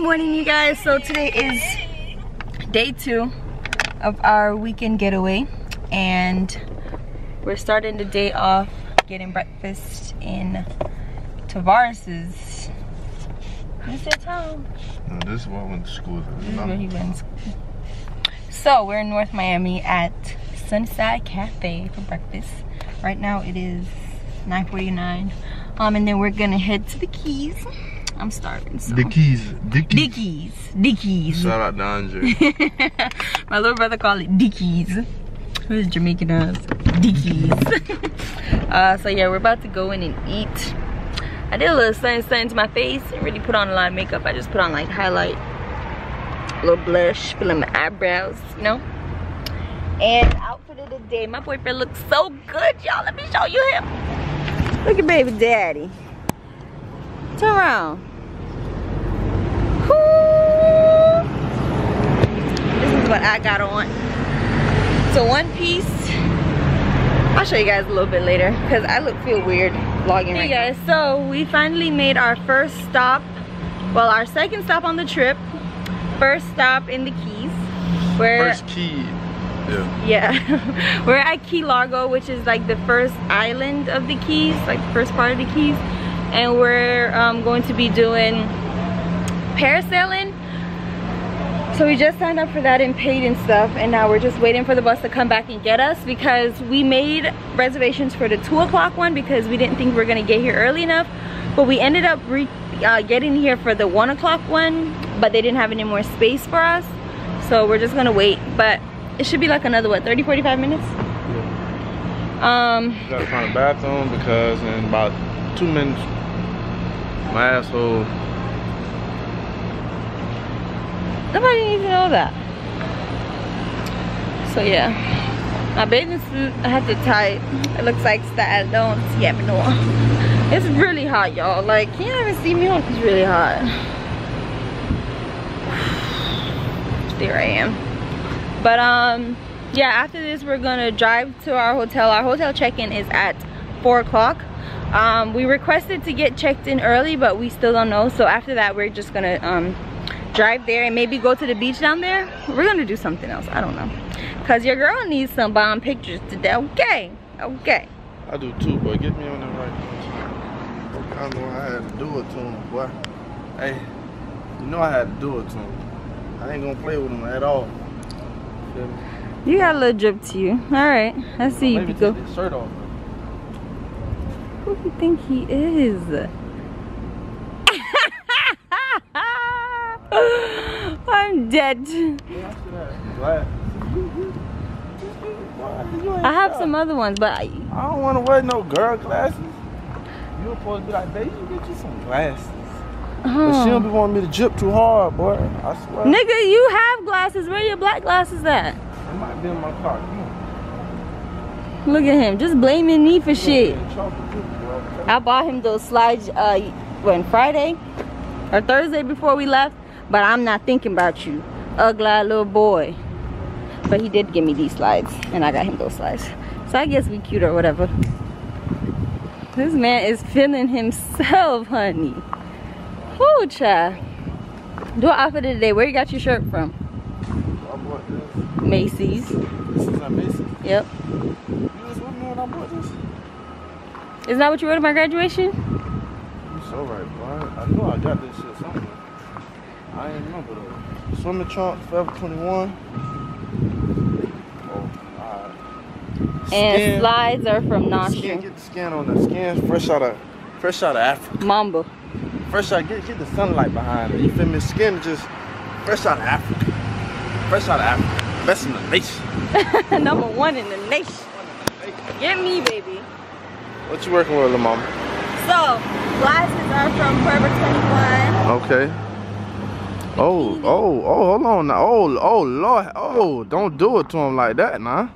Good morning, you guys. So today is day 2 of our weekend getaway, and we're starting the day off getting breakfast in Tavares's. This is home. No, this is what I went to school. So we're in North Miami at Sunset Cafe for breakfast. Right now it is 9:49, and then we're gonna head to the Keys. I'm starving. So. The Keys. Shout out to Andre. My little brother called it the Keys. Who's Jamaican ass? The Keys. So yeah, we're about to go in and eat. I did a little sun to my face. Didn't really put on a lot of makeup. I just put on like highlight, a little blush, filling my eyebrows, you know. And outfit of the day. My boyfriend looks so good, y'all. Let me show you him. Look at baby daddy. Turn around. Woo. This is what I got on. So one piece. I'll show you guys a little bit later because I feel weird vlogging right now. Hey guys, so we finally made our first stop. Well, our second stop on the trip. First stop in the Keys. First Key. Yeah. Yeah. We're at Key Largo, which is like the first island of the Keys, like the first part of the Keys. And we're going to be doing parasailing. So we just signed up for that and paid and stuff, and now we're just waiting for the bus to come back and get us because we made reservations for the 2 o'clock one because we didn't think we were gonna get here early enough, but we ended up getting here for the 1 o'clock one, but they didn't have any more space for us, so we're just gonna wait. But it should be like another, what, 30-45 minutes? Yeah. You gotta find a bathroom because in about 2 minutes my asshole. Nobody needs to know that. So yeah, my bathing suit I had to tie. It looks like that. Don't yet, but no. It's really hot, y'all. Like, can you even see me on? It's really hot. There I am. But yeah. After this, we're gonna drive to our hotel. Our hotel check-in is at 4 o'clock. We requested to get checked in early, but we still don't know. So after that, we're just gonna drive there and maybe go to the beach down there. We're gonna do something else. I don't know. Cause your girl needs some bomb pictures today. Okay, okay. I do too, but get me on the right. I know I had to do it to him, boy. Hey, you know I had to do it to him. I ain't gonna play with him at all. You got a little drip to you. All right, I see you, Pico. Take this shirt off. Who do you think he is? I'm dead. I have some other ones, but I don't want to wear no girl glasses. You're supposed to be like, baby, get you some glasses. But she don't be wanting me to drip too hard, boy. I swear. Nigga, you have glasses. Where are your black glasses at? It might be in my car. Look at him, just blaming me for shit. I bought him those slides when Friday or Thursday before we left, but I'm not thinking about you, ugly little boy. But he did give me these slides, and I got him those slides. So I guess we cute or whatever. This man is feeling himself, honey. Whoo, child. Do an outfit of the day. Where you got your shirt from? I bought this. Macy's. This is at Macy's? Yep. You just wouldn't know when I bought this. Isn't that what you wrote at my graduation? You're so right, boy. I know I got this shit somewhere. I ain't remember though. Swimming trunks, Forever 21. Oh, God. And slides are from Nashville. Skin, get the skin on the skin. Fresh out of Africa. Mamba. Fresh out. Get the sunlight behind it. You feel me? Skin just fresh out of Africa. Fresh out of Africa. Best in the nation. Number 1 in the nation. Get me, baby. What you working with, Lamama? So, glasses are from Forever 21. Okay. Oh, hold on now. Oh, Lord. Oh, don't do it to him like that, nah.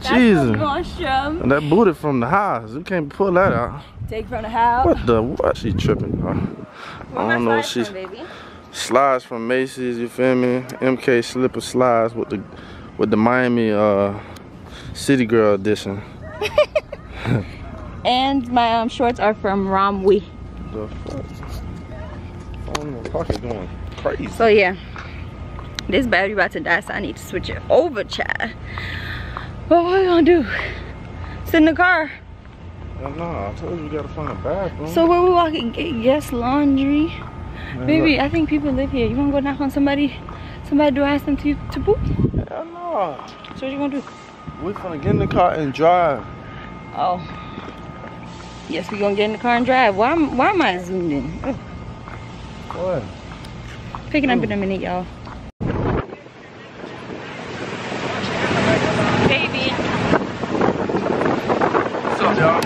Jesus. And that booty from the house. You can't pull that out. Take from the house. What? She tripping, huh? I don't know what she's. Slides from Macy's, you feel me? MK slipper slides with the Miami City Girl edition. And my shorts are from Romwe. The fuck? phone in my pocket going crazy. So yeah, this battery about to die, so I need to switch it over, child. But what are we gonna do? Sit in the car? Well, no, I told you we gotta find a bathroom. So where we walking? Guest laundry. Man, baby, look. I think people live here. You wanna go knock on somebody? Somebody do ask them to poop? Hell no. So what you gonna do? We're gonna get in the car and drive. Oh. Yes, we're gonna get in the car and drive. Why am I zoomed in? Ugh. What? Picking up in a minute, y'all. Baby. What's up, y'all?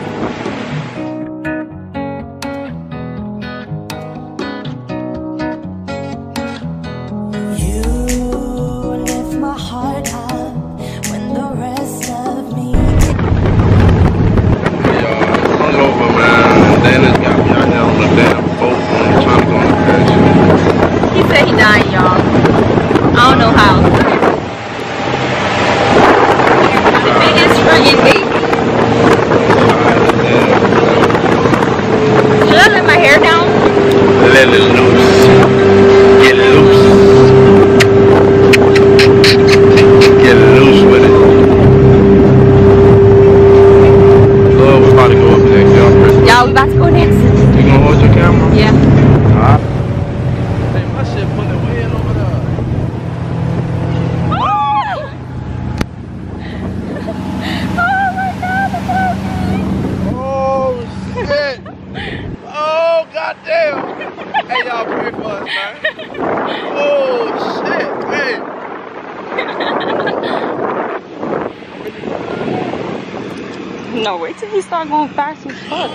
No, wait till he start going fast as fuck.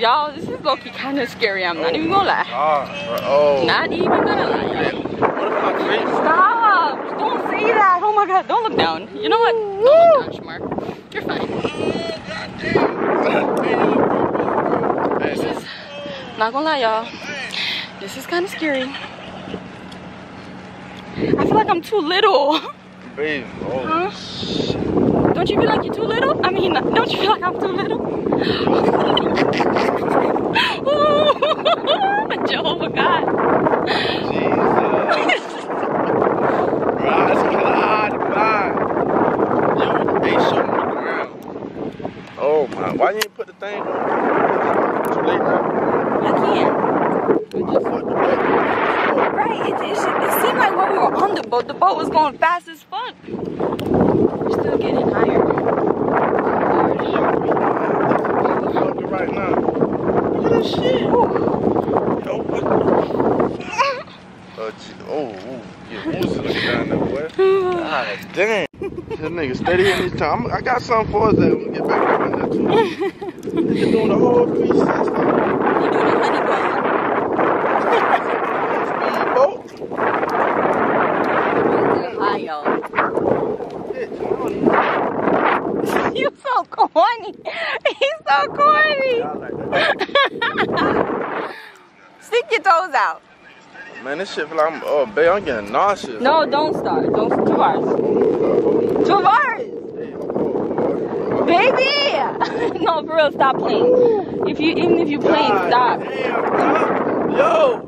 Y'all, this is low-key kind of scary. I'm not even gonna lie. Not even gonna lie. Stop! Don't say that. Oh my god, don't look down. You know what? Don't look down, Shemar. You're fine. This is, not gonna lie, y'all, this is kind of scary. I feel like I'm too little. Babe, oh shit. Don't you feel like you're too little? I mean, don't you feel like I'm too little? Ooh, Jehovah God. Jesus. Bro, that's kind of hard to find. Yo, they showed me the ground. Oh my, why you ain't put the thing on? It's too late now. I can't. We just put the boat. Right, it seemed like when we were on the boat was going fast as fuck. We're still getting higher. Right now. Look at this shit. Oh, yeah, Moose looking down there, boy. God damn. This nigga steady in this time. I got something for us that we get back up in there too. Nigga doing the whole 360. You doing the honey boat. Speed boat. You're so corny. He's so corny. Stick your toes out. Man, this shit feel like I'm, oh, babe, I'm getting nauseous. No, don't start. Don't, Tavares. Tavares! Baby! No, for real, stop playing. If you, even if you're playing, stop. Damn, yo!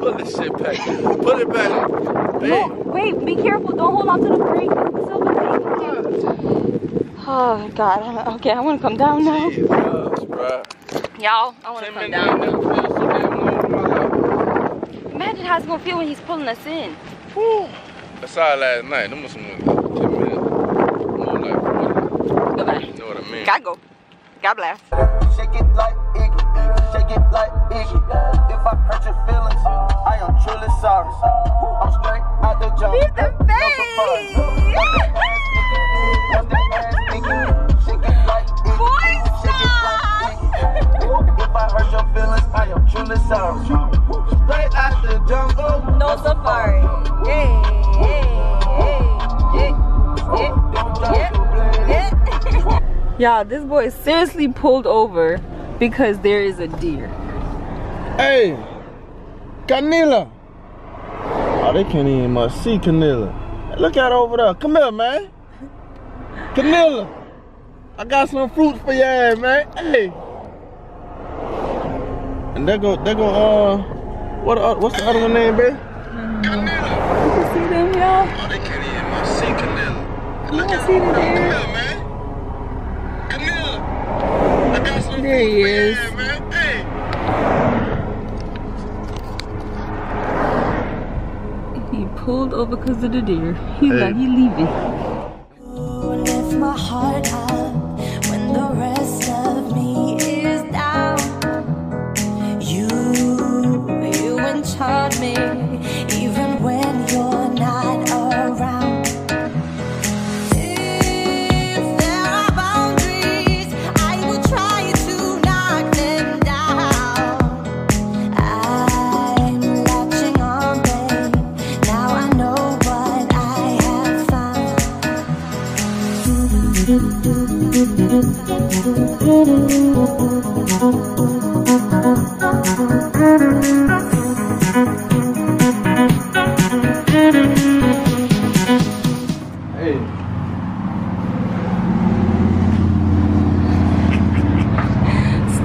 Put this shit back. Put it back. No, wait, be careful. Don't hold on to the brake. Oh god, okay, I want to come down now. Y'all, I want to come down. Imagine how it's going to feel when he's pulling us in. Woo. That's all last night. Them was some 10 minutes. More like, goodbye. You know what I mean? Gotta go. God bless. Shake it like Iggy. Shake it like Iggy. If I hurt your feelings, I am truly sorry. I'm straight out the jungle. He's the face. Voice stop. If I hurt your feelings, I am truly sorry. Straight out the jungle. No safari. Hey, hey, hey, hey. Y'all, this boy is seriously pulled over. Because there is a deer. Hey, Canela. Oh, they can't even much see Canela. Hey, look out over there. Come here, man. Canela, I got some fruit for you, man. Hey. And they go, What's the other one name, babe? Canela. You can see them, y'all. Oh, they can't even see Canela. Look at him. Come here, man. Canela. I got some. There he is. Yeah, man. Hey. He pulled over because of the deer. He's hey. Like, he leaving. Who left my heart out when the rest of me is down? You enchanted me.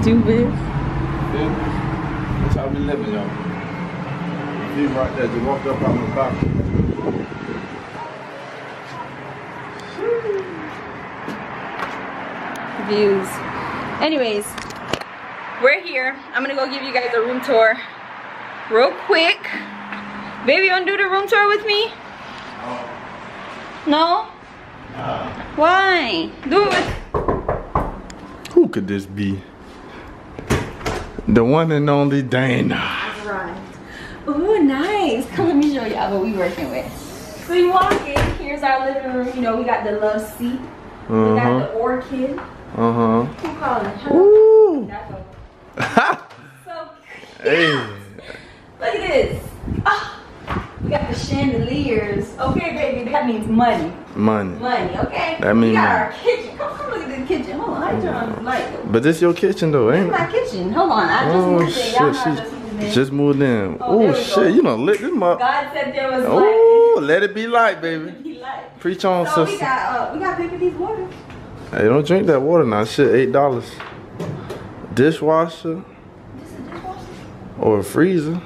Stupid. Yeah. That's how we living, y'all. You right there, you walked up on the balcony. Views. Anyways, we're here. I'm gonna go give you guys a room tour real quick. Baby, you wanna do the room tour with me? No? Why? Do it with. Who could this be? The one and only Dana. That's right. Ooh, nice. Come let me show y'all what we working with. So you walk in, here's our living room. You know, we got the love seat. We got the orchid. Who called it? Ooh. So cute. Hey. Look at this. Oh, we got the chandeliers. Okay, baby, that means money. Money. Money, okay? That means we got money. Our kitchen. Come look at this kitchen. Hold on, I turn on this light. But this your kitchen though, ain't it? This my kitchen. Hold on, I just moved in. Y'all know I just moved in. Just moved in. Oh, shit, you done lit this up. God said there was light. Oh, let it be light, baby. Let it be light. Preach on, so sister. We got Baby's water. Hey, don't drink that water now. Shit, $8. Dishwasher. This is a dishwasher? Or a freezer.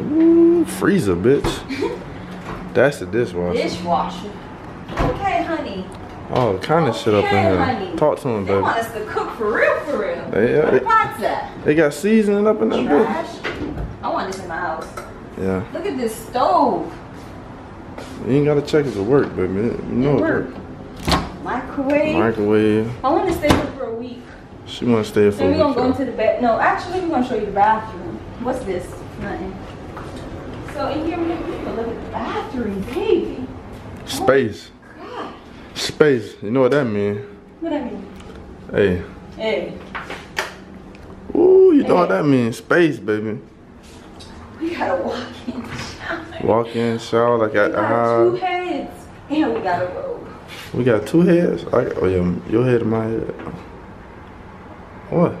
Ooh, freezer, bitch. That's the dishwasher. Dishwasher. Okay, honey. Oh, kind of shit up in here. Honey. Talk to them, baby. They want us to cook for real, for real. They pizza. They got seasoning up in that bitch. I want this in my house. Yeah. Look at this stove. You ain't gotta check if it work, baby. You know it work. Microwave. Microwave. I want to stay here for a week. She want to stay here for a week. Then we gonna go into the bed. No, actually, we gonna show you the bathroom. What's this? Nothing. So in here, we're gonna look at the bathroom, baby. Space. Oh, space. You know what that means? What that mean? Hey. Hey. Ooh, you know what that means? Space, baby. We got a walk-in shower. Walk-in shower, like at the house. We got 2 heads, and we got a robe. We got 2 heads. Oh yeah, your head and my head. What?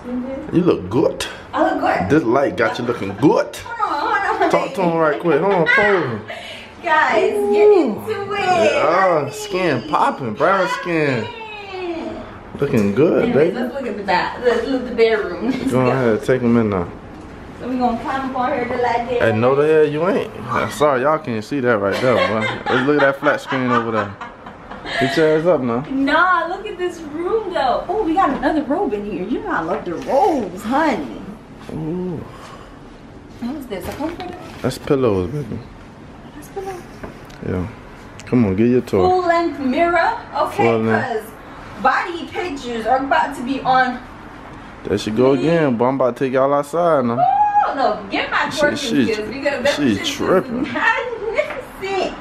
Stupid. You look good. I look good. This light got you looking good. Talk to him right quick. Hold on, pause. Guys, ooh, get into it. Yeah, skin popping, brown skin. Looking good, baby. Let's look at the back. Let's look at the bedroom. Go ahead, take him in now. So we gonna climb up on her till I get. And no, the hell you ain't. I'm sorry, y'all can't see that right there, bro. Let's look at that flat screen over there. Get your ass up now. Nah, look at this room though. Oh, we got another robe in here. You know I love the robes, honey. Ooh. What's this? A comforter? That's pillows, baby. That's pillows? Yeah. Come on, get your tour. Full-length mirror. Okay, because body pictures are about to be on. There she go again, but I'm about to take y'all outside now. Oh, no. Get my twerking skills because that shit is magnificent.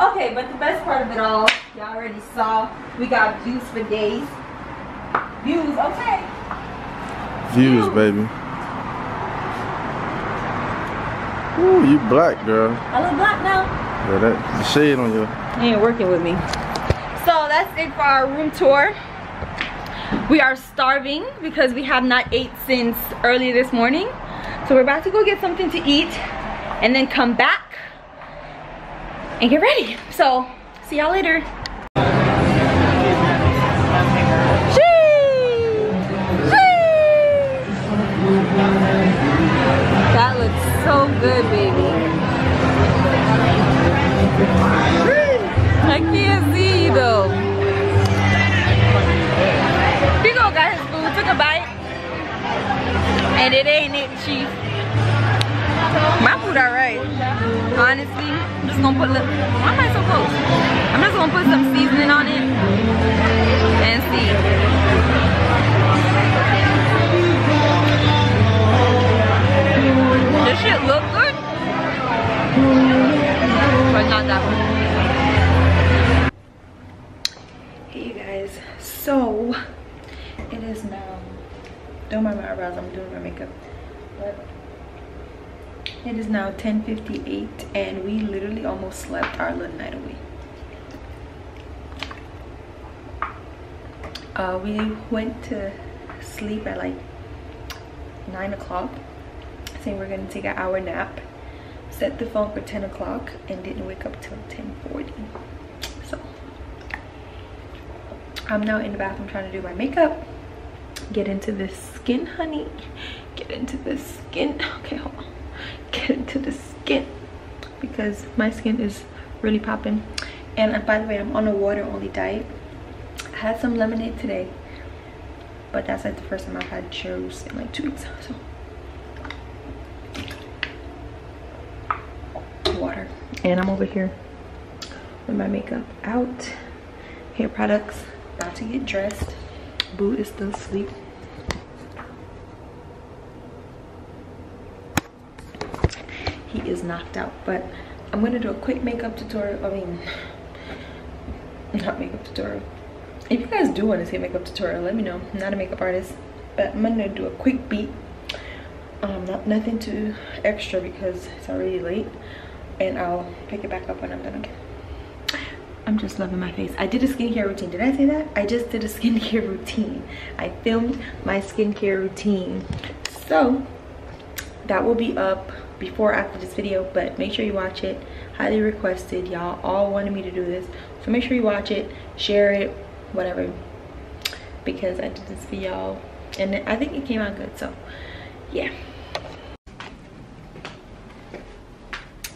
Okay, but the best part of it all, y'all already saw. We got views for days. Views, okay. Views, baby. Ooh, you black, girl. I look black now. Yeah, that shade on you. You ain't working with me. So that's it for our room tour. We are starving because we have not ate since early this morning. So we're about to go get something to eat and then come back and get ready. So, see y'all later. Sheesh! Sheesh! so good, baby. I can't see though. Pico got his food, took a bite, and it ain't it, chief. My food alright. Honestly, I'm just gonna put a little. Why am I so close? I'm just gonna put some seasoning on it and see. This shit look good, but not that one. Hey you guys, so it is now. Don't mind my eyebrows. I'm doing my makeup, but. It is now 10:58 and we literally almost slept our little night away. We went to sleep at like 9 o'clock. I think we're gonna take an hour nap. Set the phone for 10 o'clock and didn't wake up till 10:40. So I'm now in the bathroom trying to do my makeup. Get into this skin, honey. Get into this skin. Okay, hold on. Get into the skin because my skin is really popping. And by the way, I'm on a water only diet. I had some lemonade today, but that's like the first time I've had juice in like 2 weeks. So water. And I'm over here with my makeup out, hair products, about to get dressed. Boo is still asleep. Is knocked out, but I'm gonna do a quick makeup tutorial. I mean, not makeup tutorial. If you guys do want to see a makeup tutorial, let me know. I'm not a makeup artist, but I'm gonna do a quick beat. Nothing too extra because it's already late, and I'll pick it back up when I'm done again. I'm just loving my face. I did a skincare routine. Did I say that? I just did a skincare routine. I filmed my skincare routine, so that will be up before or after this video, but make sure you watch it. Highly requested, y'all all wanted me to do this, so make sure you watch it, share it, whatever, because I did this for y'all and I think it came out good. So yeah.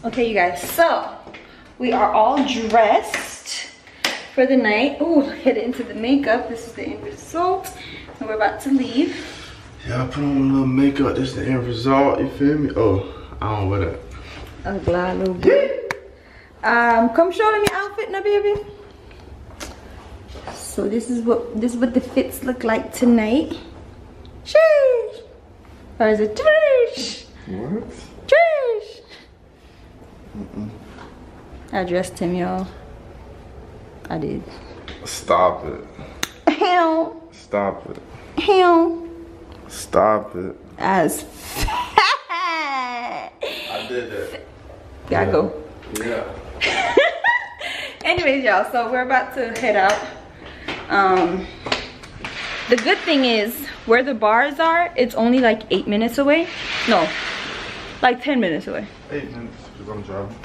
Okay you guys, so we are all dressed for the night. Oh, hit it into the makeup. This is the end result and we're about to leave. Yeah, I put on a little makeup. This is the end result, you feel me? Oh, I don't wear that. I'm glad, little boy. Come show me your outfit now, baby. So this is what the fits look like tonight. Sheesh. Or is it trash? What? Trash. I dressed him, y'all. I did. Stop it. Hell. Stop it. Hell. Stop it. As I did it. Gotta go. Yeah. Anyways, y'all, so we're about to head out. The good thing is where the bars are, it's only like 8 minutes away. No, like 10 minutes away. 8 minutes because I'm driving.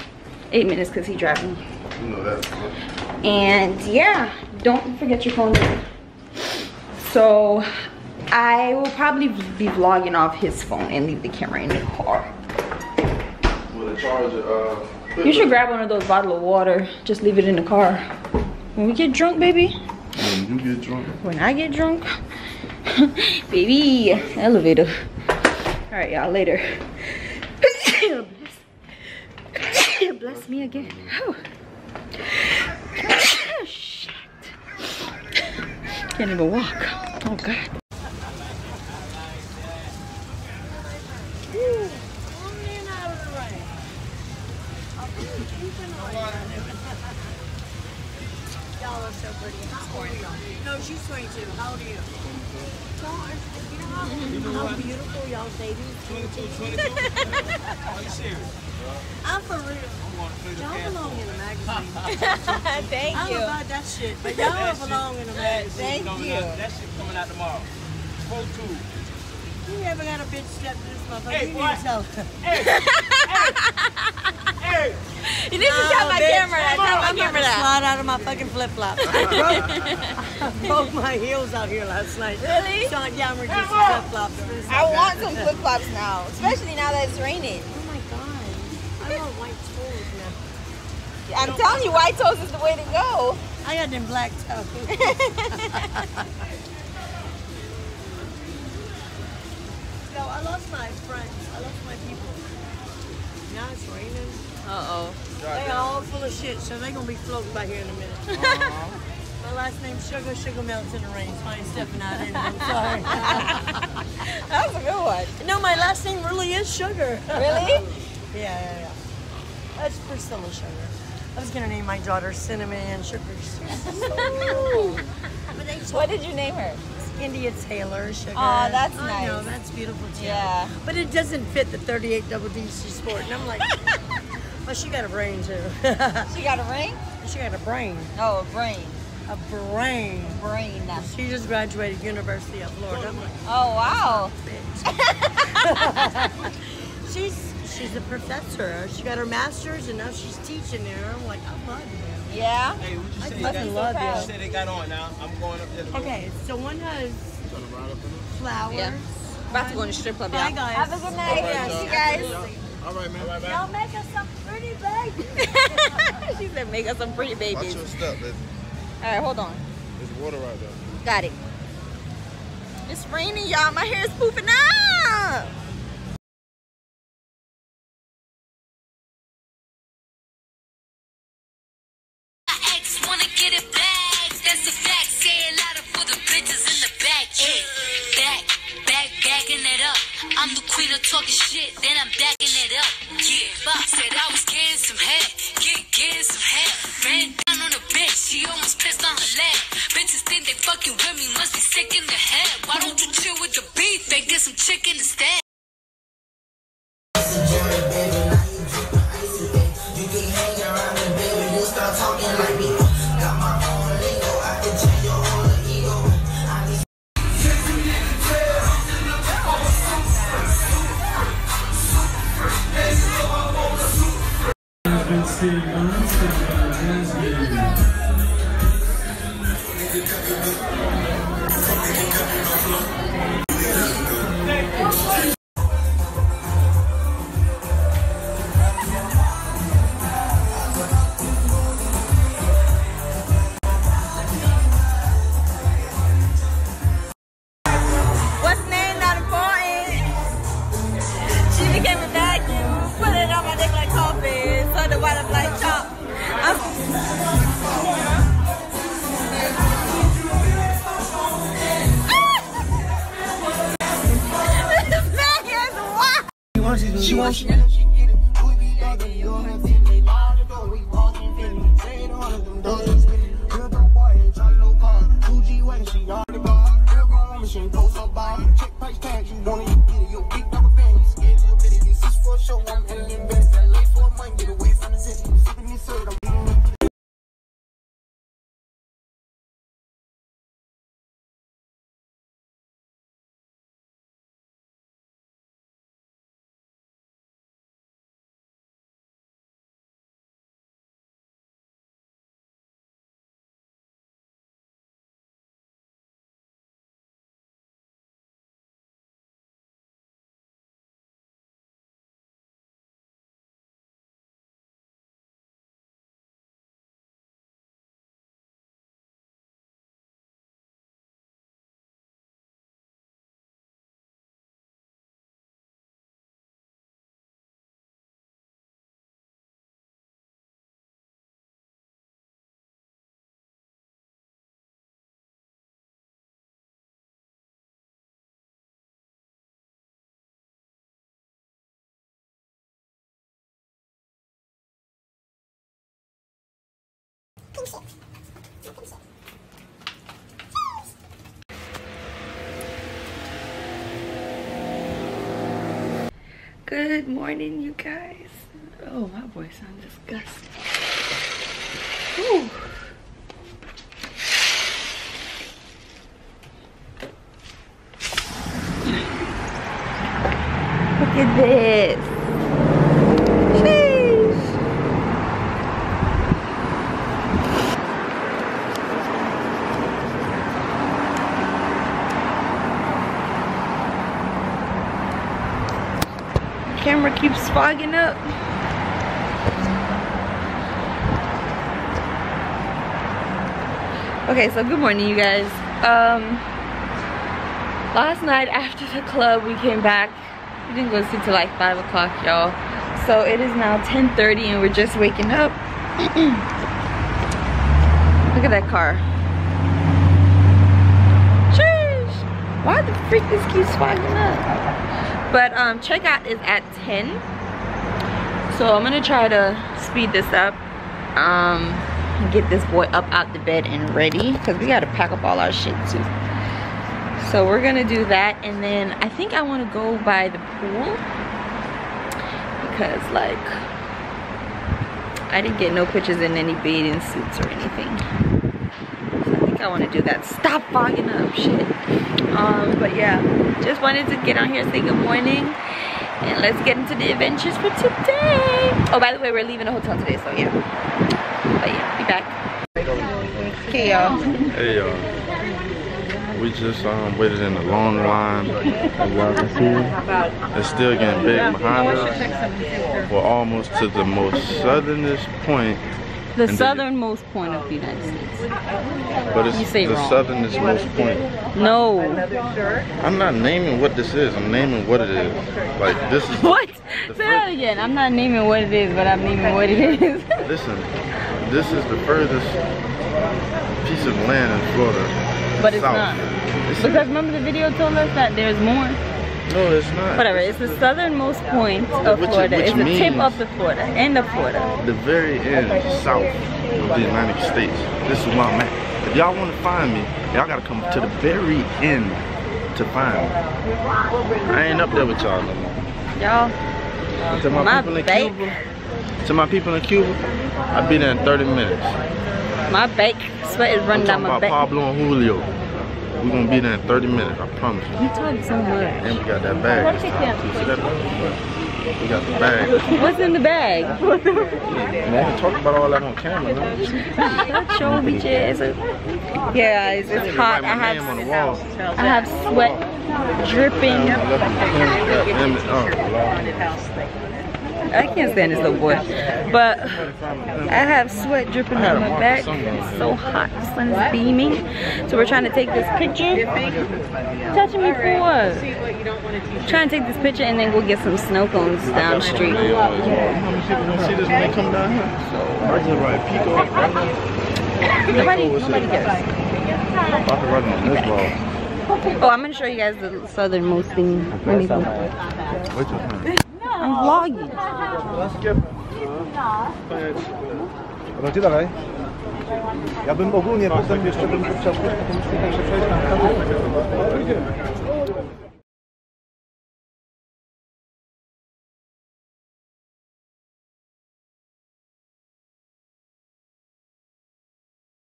8 minutes because he's driving. You know that. And yeah, don't forget your phone. Baby. So I will probably be vlogging off his phone and leave the camera in the car. With a charger, you should grab one of those bottles of water. Just leave it in the car. When we get drunk, baby. When you get drunk. When I get drunk. Baby, elevator. All right, y'all, later. Bless me again. Oh. Oh, shit. Can't even walk. Oh, God. No, she's 22. How old are you? 22. You know how beautiful y'all babies. 22. Are you serious? I'm for real. Y'all belong in a magazine. Thank you. I don't know about that shit, but y'all belong in a magazine. Thank you. That shit coming out tomorrow. 22. You never got a bitch step to this motherfucker. Hey, you need to tell her. Hey! Hey! You need to shot my camera. I shot my camera out. Slide out of my fucking flip flops. I broke my heels out here last night. Really? Shot down with just flip flops. I want some flip flops now, especially now that it's raining. Oh my God. I want white toes now. I'm telling you, white toes is the way to go. I got them black toes. No, I lost my friends. I lost my people. Now it's raining. Uh-oh. They are all full of shit, so they're going to be floating by here in a minute. Uh-huh. My last name's Sugar. Sugar melts in the rain. So I ain't stepping out in it. I'm sorry. That was a good one. No, my last name really is Sugar. Really? Yeah. That's Priscilla Sugar. I was going to name my daughter Cinnamon Sugar. What did you name her? India Taylor Sugar. Oh, that's nice. I know, that's beautiful too. Yeah. But it doesn't fit the 38 double D's she's sporting. I'm like, well, she got a brain too. She got a ring? She got a brain. Oh, a brain. A brain. A brain. She just graduated University of Florida. I'm like, oh, wow. Bitch. she's a professor. She got her master's and now she's teaching there. I'm like, I love you. Yeah. Hey, what you say? They got on now. I'm going up there. Okay, so one has flowers. Yeah. About to go in the strip club, y'all. Bye, guys. Have a good night. Right, guys. All right, man. Right, y'all make us some pretty babies. She said, make us some pretty babies. Watch your step, baby. All right, hold on. There's water right there. Got it. It's raining, y'all. My hair is poofing up. I'm the queen of talking shit, then I'm backing it up. Yeah, Bob said I was getting some head, getting some head. Ran down on a bitch, she almost pissed on her leg. Bitches think they fucking with me, must be sick in the head. Why don't you chill with the beef and get some chicken instead? Sitting on the floor. Good morning, you guys. Oh, my voice sounds disgusting. Whew. Look at this. Keeps fogging up. Okay, so good morning, you guys. Last night after the club, we came back. We didn't go to sleep till like 5 o'clock, y'all. So it is now 10:30 and we're just waking up. Look at that car. Sheesh! Why the freak this keeps fogging up? But checkout is at 10. So I'm gonna try to speed this up. Get this boy up out the bed and ready, because we gotta pack up all our shit too. So we're gonna do that, and then I think I want to go by the pool because like I didn't get no pictures in any bathing suits or anything, so I think I want to do that. Stop fogging up shit. But yeah, just wanted to get on here, say good morning, and let's get into the adventures for today. Oh, by the way, we're leaving the hotel today, so yeah. But yeah, be back. Hey y'all. Hey y'all. We just waited in a long line. It's still getting big behind us. We're almost to the most southernest point. The southernmost point of the United States. But it's the southernest most point. No. I'm not naming what this is. I'm naming what it is. Like this is. What? Say that again. I'm not naming what it is, but I'm naming what it is. Listen. This is the furthest piece of land in Florida. But it's not. Because remember the video told us that there's more? No, it's not. Whatever, it's the southernmost point of Florida. It's the tip of the Florida, end of Florida. The very end, south of the United States. This is where I'm at. If y'all want to find me, y'all got to come to the very end to find me. I ain't up there with y'all no more. Y'all, to my people in Cuba. To my people in Cuba, I'll be there in 30 minutes. My back, sweat is running down my back. I'm talking about Pablo and Julio. We're going to be there in 30 minutes, I promise you. You talk so much. And we got that bag this time too. See that bag? We got the bag. What's in the bag? Man, talk about all that on camera, man. Show me, yeah, it's hot. I have sweat dripping. I can't stand this little boy, but I have sweat dripping down my back. It's so hot, the sun is beaming. So we're trying to take this picture. Touching me for what? Trying to take this picture and then go get some snow cones down the street. Nobody gets. Oh, I'm gonna show you guys the southernmost thing. I'm vlogging.